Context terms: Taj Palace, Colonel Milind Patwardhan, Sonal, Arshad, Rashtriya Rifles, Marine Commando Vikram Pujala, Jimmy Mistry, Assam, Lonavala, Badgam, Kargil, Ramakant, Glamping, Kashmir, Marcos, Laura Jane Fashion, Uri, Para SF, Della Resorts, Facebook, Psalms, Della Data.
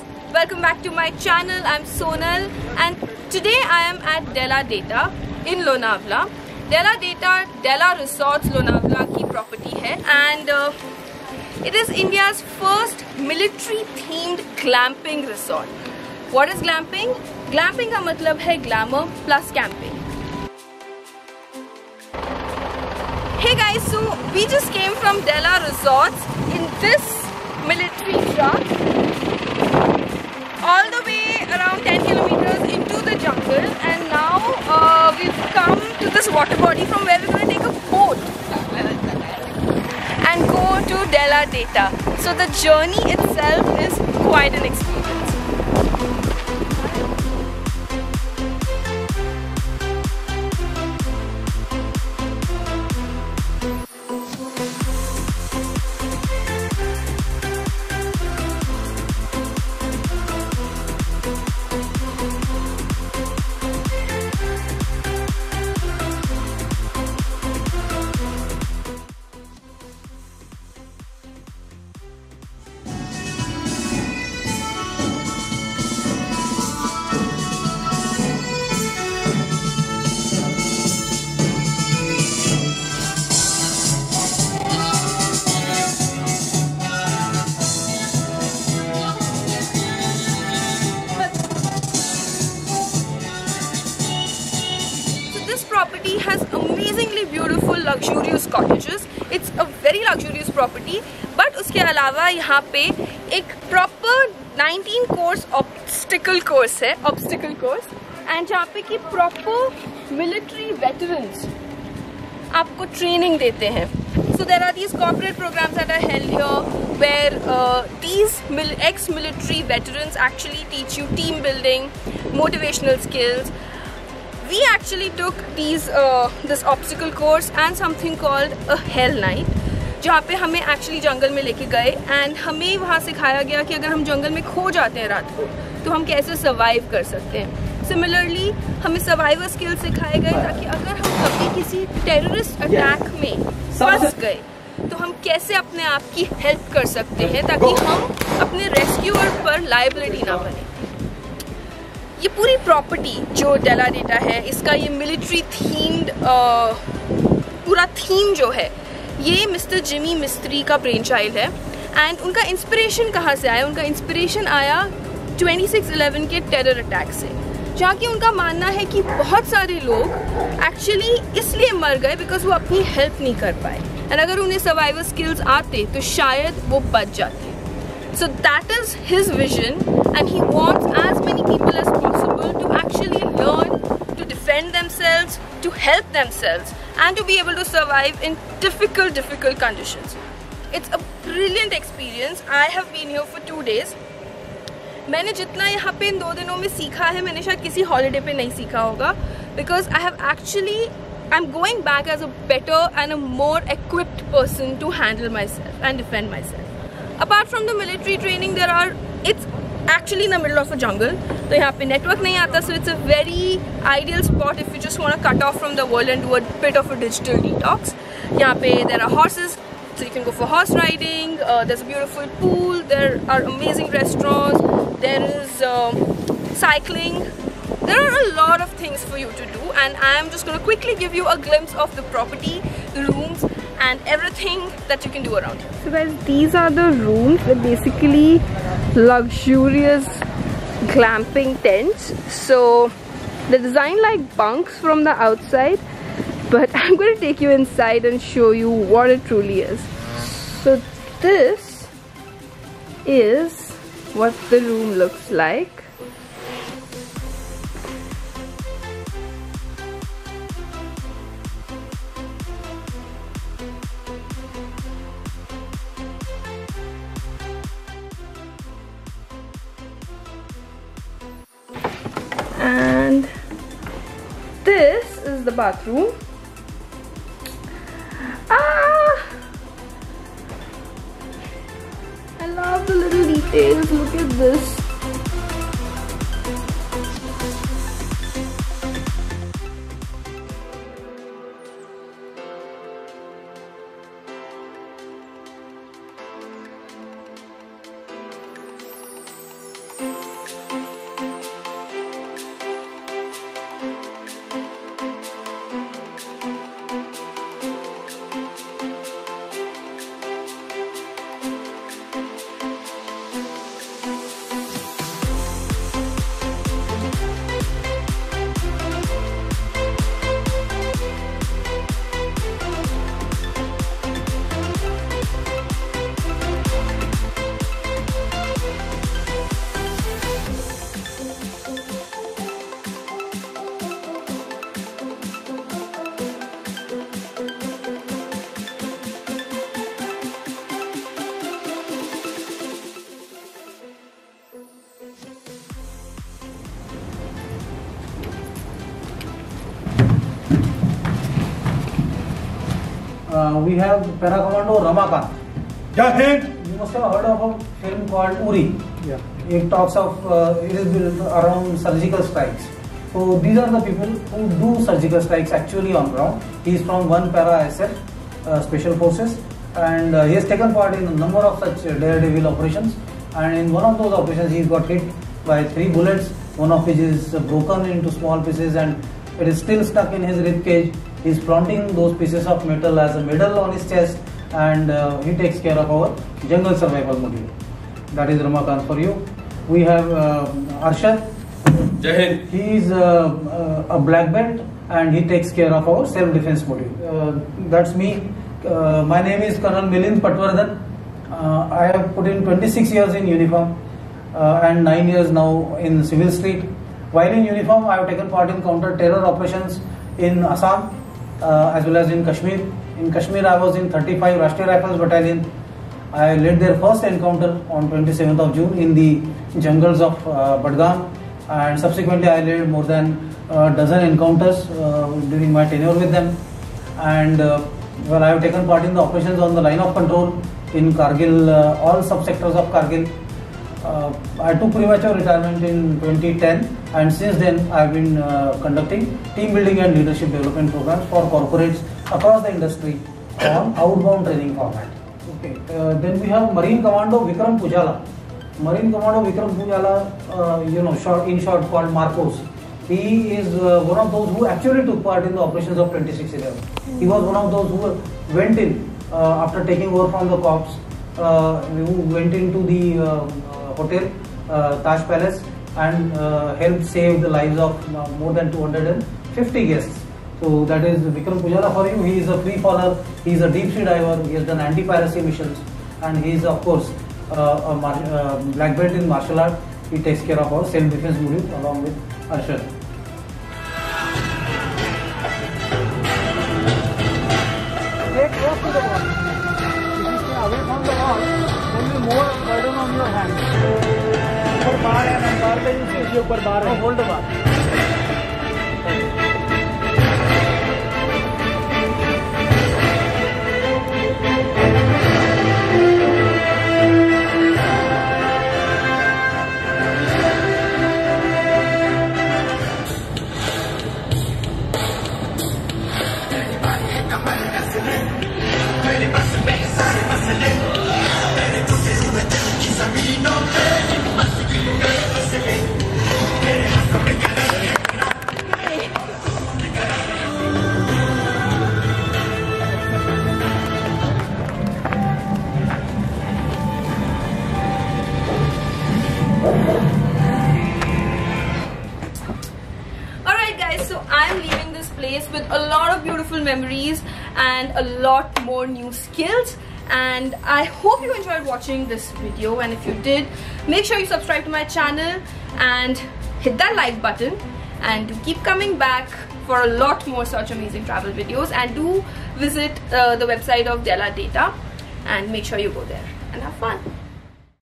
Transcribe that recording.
guys, welcome back to my channel. I'm Sonal and today I am at Della Data in Lonavala. Della Data, Della Resorts, Lonavala ki property hai and it is India's first military themed glamping resort. What is glamping? Glamping ka matlab hai glamour plus camping. Hey guys, so we just came from Della Resorts in this military truck all the way around 10 kilometers into the jungle, and now we've come to this water body from where we're going to take a boat and go to Della Data. So the journey itself is quite an experience. luxurious cottages. It's a very luxurious property, but उसके अलावा यहाँ पे एक proper 19 course obstacle course है, obstacle course, and जहाँ पे कि proper military veterans आपको training देते हैं. So there are these corporate programs that are held here where these ex-military veterans actually teach you team building, motivational skills. We actually took these this obstacle course and something called a hell night, जहाँ पे हमें actually जंगल में लेके गए and हमें वहाँ सिखाया गया कि अगर हम जंगल में खो जाते हैं रात को तो हम कैसे survive कर सकते हैं. Similarly हमें survivor skills सिखाए गए ताकि अगर हम कभी किसी terrorist attack में फंस गए तो हम कैसे अपने आप की help कर सकते हैं ताकि हम अपने rescuer पर liability ना बने. ये पूरी प्रॉपर्टी जो डेला डेटा है इसका ये मिलिट्री थीम्ड पूरा थीम जो है ये मिस्टर जिमी मिस्त्री का ब्रेन चाइल्ड है. एंड उनका इंस्पिरेशन कहाँ से आया? उनका इंस्पिरेशन आया 26/11 के टेरर अटैक से, जहाँ कि उनका मानना है कि बहुत सारे लोग एक्चुअली इसलिए मर गए बिकॉज वो अपनी हेल्प नहीं कर पाए, एंड अगर उन्हें सर्वाइवल स्किल्स आते तो शायद वो बच जाते. So that is his vision, and he wants as many people as possible to actually learn to defend themselves, to help themselves, and to be able to survive in difficult conditions. It's a brilliant experience. I have been here for 2 days. मैंने जितना यहाँ पे इन 2 दिनों में सीखा है मैंने शायद किसी हॉलीडे पे नहीं सीखा होगा, because I have actually I'm going back as a better and a more equipped person to handle myself and defend myself. Apart from the military training, there are it's actually in the middle of a jungle, so यहाँ पे network नहीं आता, so it's a very ideal spot if you just want to cut off from the world and do a bit of a digital detox. यहाँ पे there are horses, so you can go for horse riding. There's a beautiful pool. There are amazing restaurants. There is cycling. There are a lot of things for you to do, and I am just going to quickly give you a glimpse of the property, the rooms, and everything that you can do around here. So guys, these are the rooms. They're basically luxurious glamping tents. So they're designed like bunks from the outside, but I'm going to take you inside and show you what it truly is. So this is what the room looks like. And this is the bathroom. I love the little details. Look at this. we have Para Commando Ramakant. You must have heard of a film called Uri. Yeah. It talks of it is built around surgical strikes. So these are the people who do surgical strikes actually on ground. He is from one Para SF Special Forces, and he has taken part in a number of such daredevil operations. And in one of those operations, he got hit by 3 bullets, one of which is broken into small pieces, and it is still stuck in his rib cage. He is flaunting those pieces of metal as a medal on his chest, and he takes care of our jungle survival module. That is Ramakant for you. We have Arshad. He is a black belt, and he takes care of our self-defense module. That's me. My name is Colonel Milind Patwardhan. I have put in 26 years in uniform and 9 years now in civil street. While in uniform, I have taken part in counter-terror operations in Assam as well as in Kashmir. In Kashmir, I was in 35 Rashtriya Rifles Battalion. I led their first encounter on 27th of June in the jungles of Badgam, and subsequently I led more than a dozen encounters during my tenure with them. And well, I have taken part in the operations on the line of control in Kargil, all subsectors of Kargil. I took premature retirement in 2010, and since then I have been conducting team building and leadership development programs for corporates across the industry on outbound training format. Okay. Then we have Marine Commando Vikram Pujala. Marine Commando Vikram Pujala, you know, in short called Marcos. He is one of those who actually took part in the operations of 26/11. He was one of those who went in after taking over from the cops, who went into the hotel, Taj Palace, and helped save the lives of more than 250 guests. So that is Vikram Pujala for you. He is a free faller, he is a deep sea diver, he has done anti-piracy missions, and he is of course a black belt in martial art. He takes care of our self-defense module along with Arshad. Stay close to the wall. If you stay away from the wall, there will be more burden on your hands. So, bar and bar pe use kijiye, upar bar hai. Hold the bar. With a lot of beautiful memories and a lot more new skills, and I hope you enjoyed watching this video, and if you did, make sure you subscribe to my channel and hit that like button, and do keep coming back for a lot more such amazing travel videos, and do visit the website of Della Data and make sure you go there and have fun.